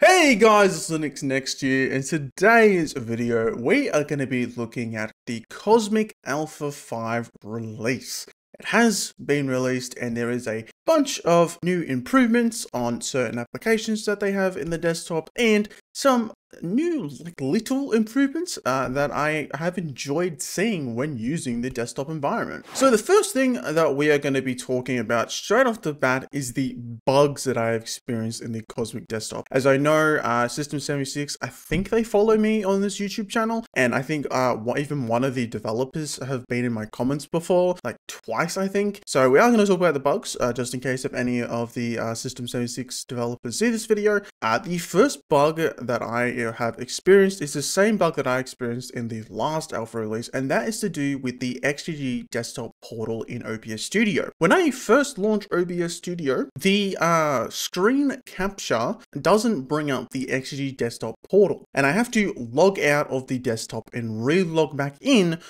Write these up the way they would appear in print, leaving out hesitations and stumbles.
Hey guys, it's Linux Next Year, and today's video we are going to be looking at the Cosmic Alpha 5 release. It has been released and there is a bunch of new improvements on certain applications that they have in the desktop and some new little improvements that I have enjoyed seeing when using the desktop environment. So the first thing that we are going to be talking about straight off the bat is the bugs that I have experienced in the Cosmic desktop. As I know, System76, I think they follow me on this YouTube channel, and I think even one of the developers have been in my comments before, like twice I think. So we are going to talk about the bugs just in case if any of the System76 developers see this video. The first bug that I have experienced is the same bug that I experienced in the last alpha release, and that is to do with the XDG desktop portal in OBS Studio. When I first launched OBS Studio, the screen capture doesn't bring up the XDG desktop portal, and I have to log out of the desktop and re-log back in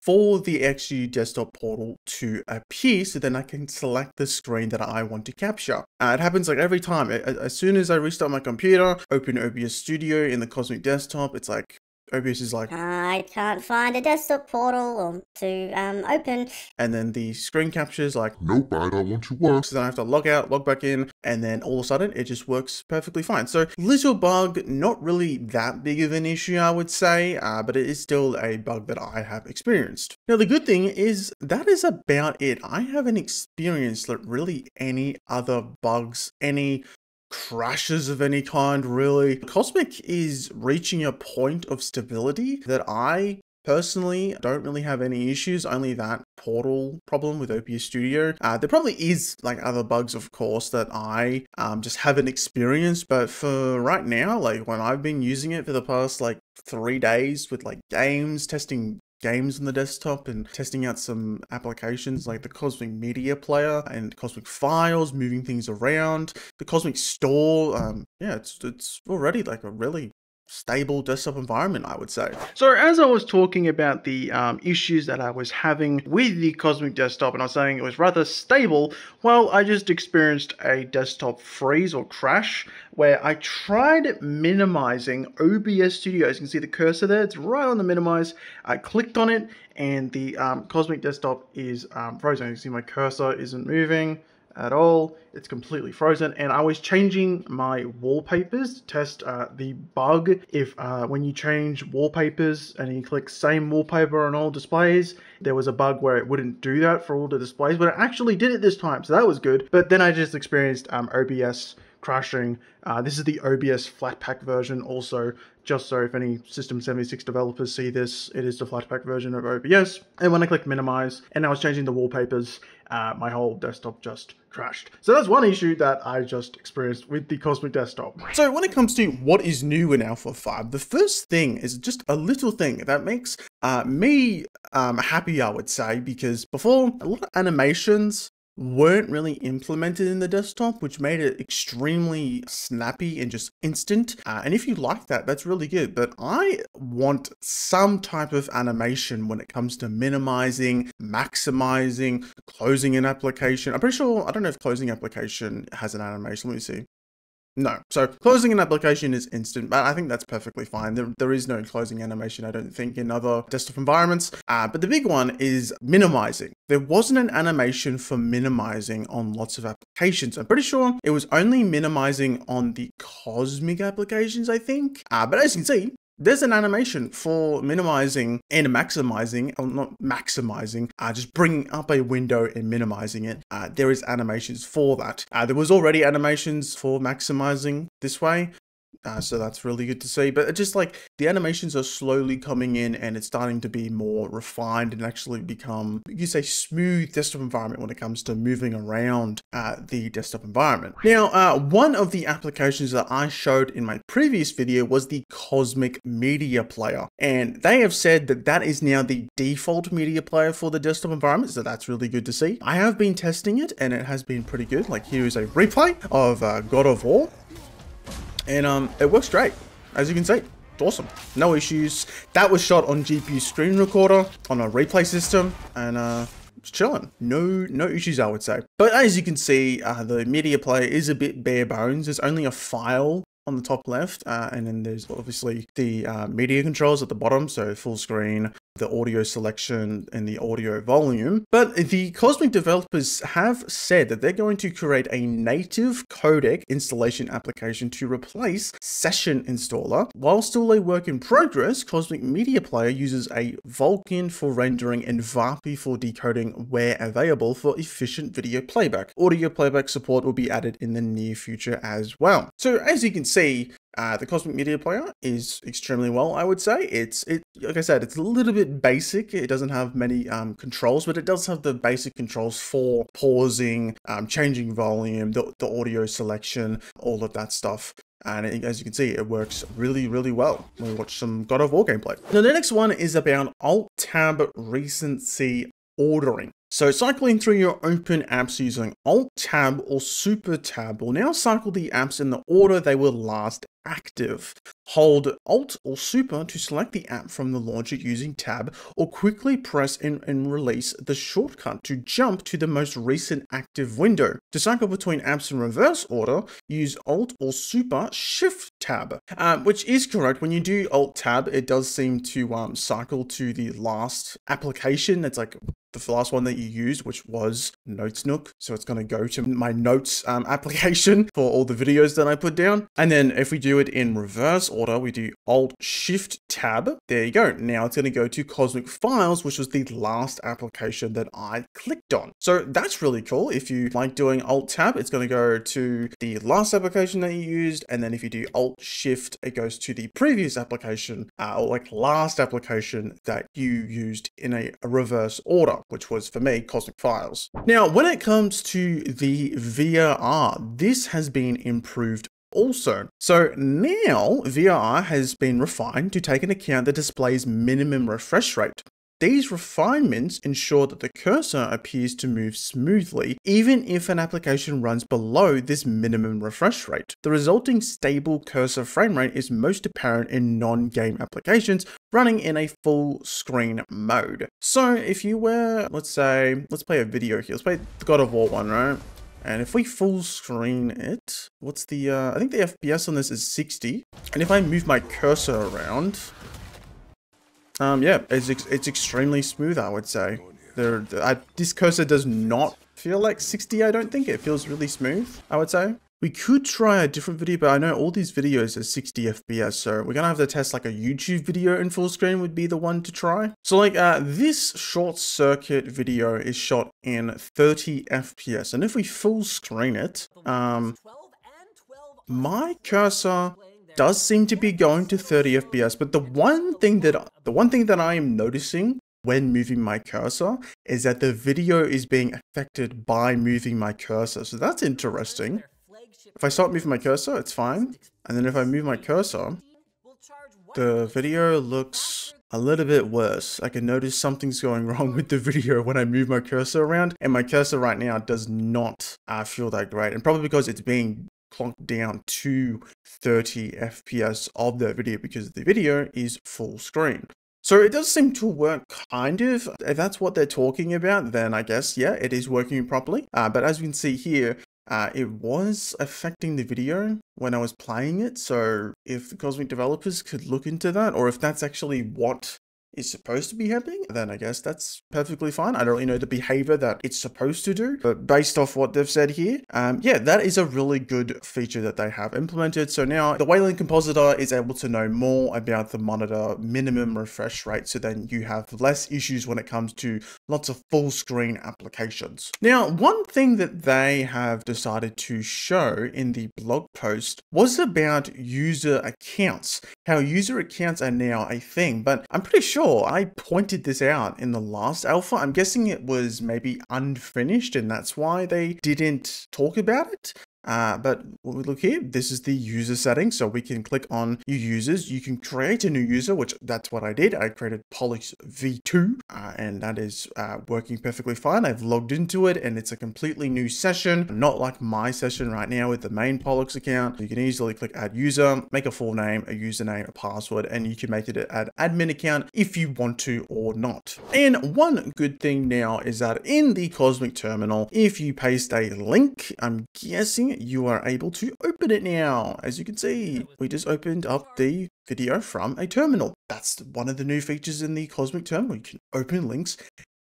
for the XDG desktop portal to appear, so then I can select the screen that I want to capture. It happens like every time. As soon as I restart my computer, open OBS Studio in the Cosmic desktop, it's like, OBS is like, I can't find a desktop portal to open. And then the screen capture is like, nope, I don't want to work. So then I have to log out, log back in, and then all of a sudden it just works perfectly fine. So little bug, not really that big of an issue, I would say, but it is still a bug that I have experienced. Now, the good thing is that is about it. I haven't experienced like really any other bugs, any crashes of any kind, really. Cosmic is reaching a point of stability that I personally don't really have any issues, only that portal problem with OBS Studio. There probably is like other bugs, of course, that I just haven't experienced, but for right now, like when I've been using it for the past like 3 days with like games, testing games on the desktop and testing out some applications like the Cosmic Media Player and Cosmic Files, moving things around, the Cosmic Store. Yeah, it's already like a really stable desktop environment, I would say. So as I was talking about the issues that I was having with the Cosmic desktop, and I was saying it was rather stable, well, I just experienced a desktop freeze or crash where I tried minimizing OBS Studio. As you can see the cursor there, it's right on the minimize. I clicked on it and the Cosmic desktop is frozen. You can see my cursor isn't moving at all. It's completely frozen, and I was changing my wallpapers to test the bug. If when you change wallpapers and you click same wallpaper on all displays, there was a bug where it wouldn't do that for all the displays, but it actually did it this time, so that was good. But then I just experienced OBS crashing. This is the OBS Flatpak version also, just so if any System76 developers see this, it is the Flatpak version of OBS. And when I clicked minimize and I was changing the wallpapers, my whole desktop just crashed. So that's one issue that I just experienced with the Cosmic desktop. So when it comes to what is new in Alpha 5, the first thing is just a little thing that makes me happy, I would say, because before, a lot of animations weren't really implemented in the desktop, which made it extremely snappy and just instant. And if you like that, that's really good. But I want some type of animation when it comes to minimizing, maximizing, closing an application. I'm pretty sure, I don't know if closing application has an animation. Let me see. No. So closing an application is instant, but I think that's perfectly fine. There is no closing animation, I don't think, in other desktop environments. But the big one is minimizing. There wasn't an animation for minimizing on lots of applications. I'm pretty sure it was only minimizing on the Cosmic applications, I think. But as you can see, there's an animation for minimizing and maximizing, or not maximizing, just bringing up a window and minimizing it. There is animations for that. There was already animations for maximizing this way. So that's really good to see, but just like the animations are slowly coming in and it's starting to be more refined and actually become, you say, smooth desktop environment when it comes to moving around the desktop environment. Now, one of the applications that I showed in my previous video was the Cosmic Media Player, and they have said that that is now the default media player for the desktop environment. So that's really good to see. I have been testing it and it has been pretty good. Like here is a replay of God of War. And it works great, as you can see. It's awesome, no issues. That was shot on GPU screen recorder on a replay system, and it's chilling. No issues, I would say. But as you can see, the media player is a bit bare bones. There's only a file on the top left, and then there's obviously the media controls at the bottom, so full screen, the audio selection, and the audio volume. But the Cosmic developers have said that they're going to create a native codec installation application to replace Session Installer. While still a work in progress, Cosmic Media Player uses a Vulkan for rendering and VAAPI for decoding where available for efficient video playback. Audio playback support will be added in the near future as well. So as you can see, the Cosmic Media Player is extremely well, I would say. It like I said, it's a little bit basic. It doesn't have many controls, but it does have the basic controls for pausing, changing volume, the audio selection, all of that stuff. And as you can see, it works really, really well. We'll watch some God of War gameplay. Now, the next one is about Alt-Tab Recency Ordering. So cycling through your open apps using Alt-Tab or Super-Tab will now cycle the apps in the order they were last active. Hold Alt or Super to select the app from the launcher using Tab, or quickly press and release the shortcut to jump to the most recent active window. To cycle between apps in reverse order, use Alt or Super Shift Tab, which is correct. When you do Alt Tab, it does seem to cycle to the last application. It's like the last one that you used, which was Notes Nook. So it's going to go to my Notes application for all the videos that I put down. And then if we do it in reverse order, we do Alt Shift Tab. There you go. Now it's going to go to Cosmic Files, which was the last application that I clicked on. So that's really cool. If you like doing Alt Tab, it's going to go to the last application that you used. And then if you do Alt Shift, it goes to the previous application, or like last application that you used in a reverse order, which was, for me, Cosmic Files. Now, when it comes to the VRR, this has been improved also. So now VRR has been refined to take into account the display's minimum refresh rate. These refinements ensure that the cursor appears to move smoothly, even if an application runs below this minimum refresh rate. The resulting stable cursor frame rate is most apparent in non-game applications running in a full screen mode. So if you were, let's play a video here. Let's play the God of War one, right? And if we full screen it, what's the, I think the FPS on this is 60. And if I move my cursor around, yeah, it's extremely smooth, I would say. This cursor does not feel like 60, I don't think. It feels really smooth, I would say. We could try a different video, but I know all these videos are 60 FPS, so we're gonna have to test like a YouTube video in full screen would be the one to try. So like this short circuit video is shot in 30 FPS, and if we full screen it, my cursor does seem to be going to 30 FPS, but the one thing that I am noticing when moving my cursor is that the video is being affected by moving my cursor. So that's interesting. If I start moving my cursor, it's fine. And then if I move my cursor, the video looks a little bit worse. I can notice something's going wrong with the video when I move my cursor around, and my cursor right now does not feel that great. And probably because it's being clocked down to 30 FPS of the video, because the video is full screen. So it does seem to work, kind of. If that's what they're talking about, then I guess, yeah, it is working properly. But as you can see here, it was affecting the video when I was playing it. So if the Cosmic developers could look into that, or if that's actually what is supposed to be happening, then I guess that's perfectly fine. I don't really know the behavior that it's supposed to do, but based off what they've said here, yeah, that is a really good feature that they have implemented. So now the Wayland compositor is able to know more about the monitor minimum refresh rate, so then you have less issues when it comes to lots of full screen applications. Now, one thing that they have decided to show in the blog post was about user accounts, how user accounts are now a thing, but I'm pretty sure I pointed this out in the last alpha. I'm guessing it was maybe unfinished, and that's why they didn't talk about it. But when we look here, this is the user settings. So we can click on your users. You can create a new user, which that's what I did. I created Pollux V2, and that is working perfectly fine. I've logged into it, and it's a completely new session, not like my session right now with the main Pollux account. You can easily click add user, make a full name, a username, a password, and you can make it an admin account if you want to or not. And one good thing now is that in the Cosmic terminal, if you paste a link, I'm guessing you are able to open it now. As you can see, we just opened up the video from a terminal. That's one of the new features in the Cosmic terminal. You can open links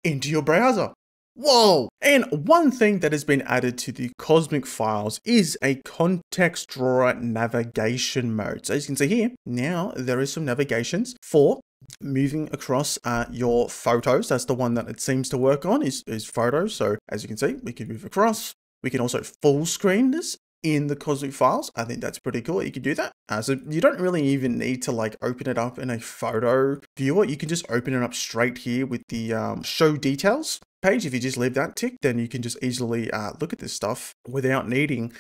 into your browser. Whoa! And one thing that has been added to the Cosmic Files is a context drawer navigation mode. So as you can see here, now there is some navigations for moving across your photos. That's the one that it seems to work on is photos. So as you can see, we can move across. We can also full screen this in the Cosmic Files. I think that's pretty cool. You can do that. So you don't really even need to like open it up in a photo viewer. You can just open it up straight here with the show details page. If you just leave that ticked, then you can just easily look at this stuff without needing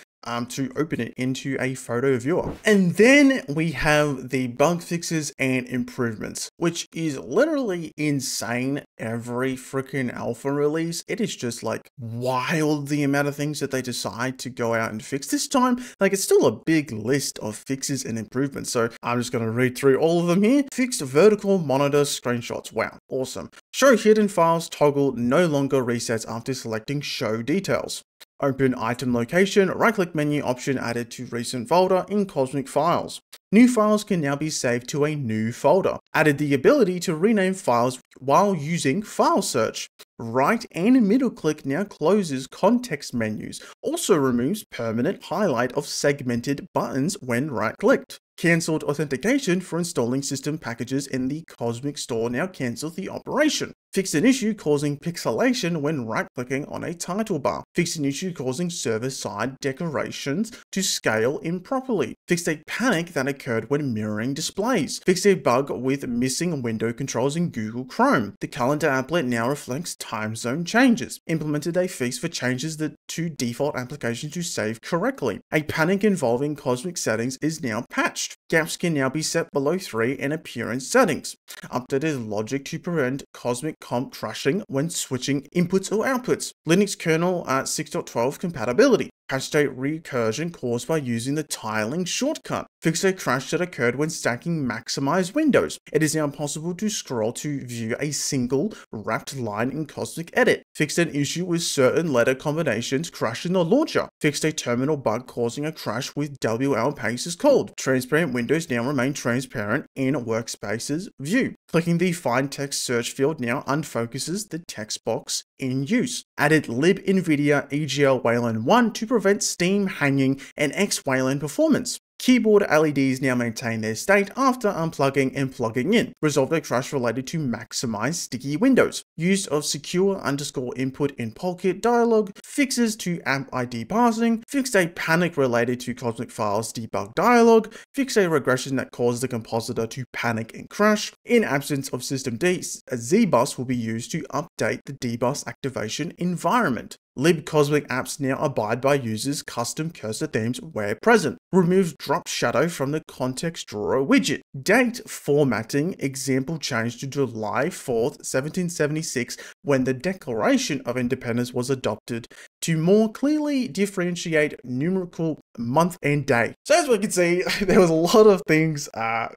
to open it into a photo viewer. And then we have the bug fixes and improvements, which is literally insane. Every freaking alpha release, it is just like wild the amount of things that they decide to go out and fix. This time, like, it's still a big list of fixes and improvements. So I'm just going to read through all of them here. Fixed vertical monitor screenshots. Wow, awesome. Show hidden files toggle no longer resets after selecting show details. Open item location, right-click menu option added to recent folder in Cosmic Files. New files can now be saved to a new folder. Added the ability to rename files while using file search. Right and middle click now closes context menus. Also removes permanent highlight of segmented buttons when right-clicked. Cancelled authentication for installing system packages in the Cosmic Store now cancels the operation. Fixed an issue causing pixelation when right-clicking on a title bar. Fixed an issue causing server-side decorations to scale improperly. Fixed a panic that occurred when mirroring displays. Fixed a bug with missing window controls in Google Chrome. The calendar applet now reflects time zone changes. Implemented a fix for changes to default applications to save correctly. A panic involving Cosmic settings is now patched. Gaps can now be set below 3 in appearance settings. Updated logic to prevent Cosmic comp crashing when switching inputs or outputs. Linux kernel 6.12 compatibility. Crash state recursion caused by using the tiling shortcut. Fixed a crash that occurred when stacking maximized windows. It is now possible to scroll to view a single wrapped line in Cosmic Edit. Fixed an issue with certain letter combinations crashing the launcher. Fixed a terminal bug causing a crash with WL paces called. Transparent windows now remain transparent in workspaces view. Clicking the Find Text search field now unfocuses the text box in use. Added Lib NVIDIA EGL Wayland 1 to prevent Steam hanging and Xwayland performance. Keyboard LEDs now maintain their state after unplugging and plugging in. Resolved a crash related to maximize sticky windows. Use of secure underscore input in Polkit dialog. Fixes to AMP ID parsing. Fixed a panic related to Cosmic Files debug dialog. Fixed a regression that caused the compositor to panic and crash. In absence of System76, ZBus will be used to update the DBus activation environment. Libcosmic apps now abide by users' custom cursor themes where present. Removes drop shadow from the context drawer widget. Date formatting example changed to July 4th, 1776, when the Declaration of Independence was adopted to more clearly differentiate numerical month and day. So as we can see, there was a lot of things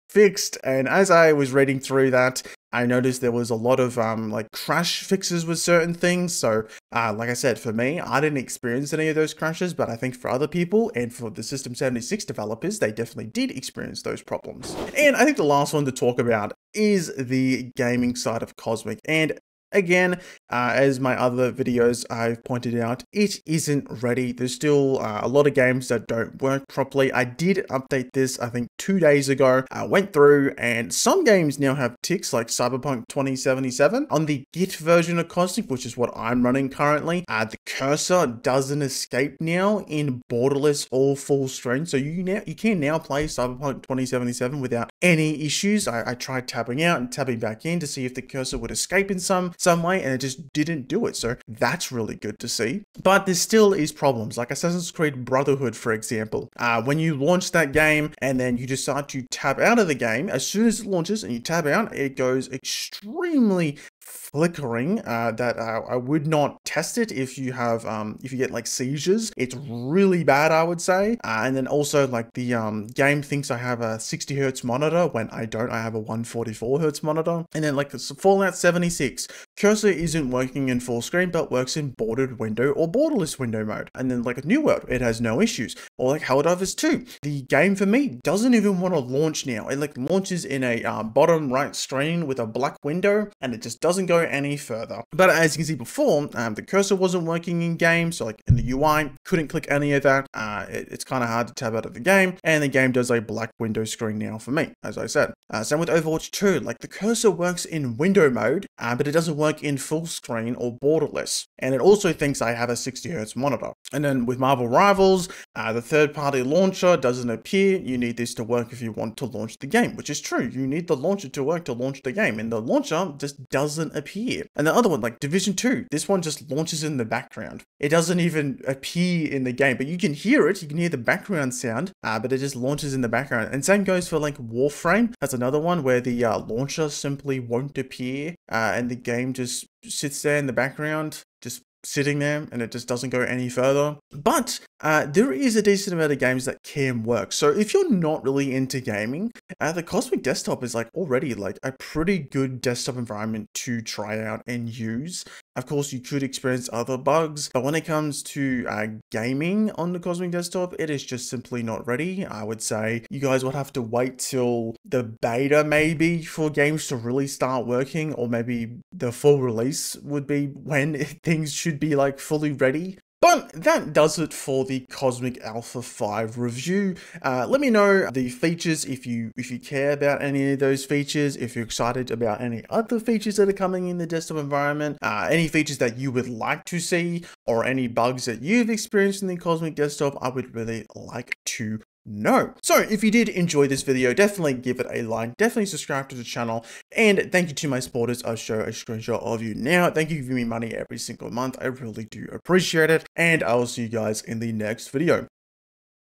fixed, and as I was reading through that, I noticed there was a lot of like crash fixes with certain things. So like I said, for me, I didn't experience any of those crashes, but I think for other people and for the System76 developers, they definitely did experience those problems. And I think the last one to talk about is the gaming side of Cosmic. And again, as my other videos I've pointed out, it isn't ready. There's still a lot of games that don't work properly. I did update this, I think 2 days ago. I went through, and some games now have ticks like Cyberpunk 2077. On the Git version of Cosmic, which is what I'm running currently, the cursor doesn't escape now in borderless or full screen. So you can now play Cyberpunk 2077 without any issues. I tried tabbing out and tabbing back in to see if the cursor would escape in some way, and it just didn't do it. So that's really good to see. But there still is problems, like Assassin's Creed Brotherhood, for example. When you launch that game and then you decide to tab out of the game, as soon as it launches and you tab out, it goes extremely flickering. I would not test it if you have if you get like seizures. It's really bad, I would say. And then also like the game thinks I have a 60 hertz monitor when I don't. I have a 144 hertz monitor. And then like Fallout 76. Cursor isn't working in full screen, but works in bordered window or borderless window mode. And then like New World, it has no issues. Or like Helldivers 2, the game for me doesn't even want to launch now. It like launches in a bottom right screen with a black window, and it just doesn't go any further. But as you can see before, the cursor wasn't working in game, so like in the UI, couldn't click any of that. It's kind of hard to tab out of the game, and the game does a black window screen now for me, as I said. Same with Overwatch 2, like the cursor works in window mode, but it doesn't work in full screen or borderless, and it also thinks I have a 60Hz monitor. And then with Marvel Rivals, the third-party launcher doesn't appear. You need this to work if you want to launch the game, which is true. You need the launcher to work to launch the game, and the launcher just doesn't appear. And the other one, like Division 2, this one just launches in the background. It doesn't even appear in the game, but you can hear it. You can hear the background sound, but it just launches in the background. And same goes for like Warframe. That's another one where the launcher simply won't appear, and the game just sits there in the background, just sitting there, and it just doesn't go any further. But there is a decent amount of games that can work. So if you're not really into gaming, the Cosmic Desktop is like already like a pretty good desktop environment to try out and use. Of course, you could experience other bugs, but when it comes to gaming on the Cosmic Desktop, it is just simply not ready. I would say you guys would have to wait till the beta maybe for games to really start working, or maybe the full release would be when things should be like fully ready. But that does it for the Cosmic Alpha 5 review. Let me know the features if you care about any of those features, if you're excited about any other features that are coming in the desktop environment, any features that you would like to see, or any bugs that you've experienced in the Cosmic Desktop. I would really like to know. So if you did enjoy this video, definitely give it a like, definitely subscribe to the channel, and thank you to my supporters. I'll show a screenshot of you now. Thank you for giving me money every single month. I really do appreciate it, and I will see you guys in the next video.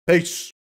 Peace.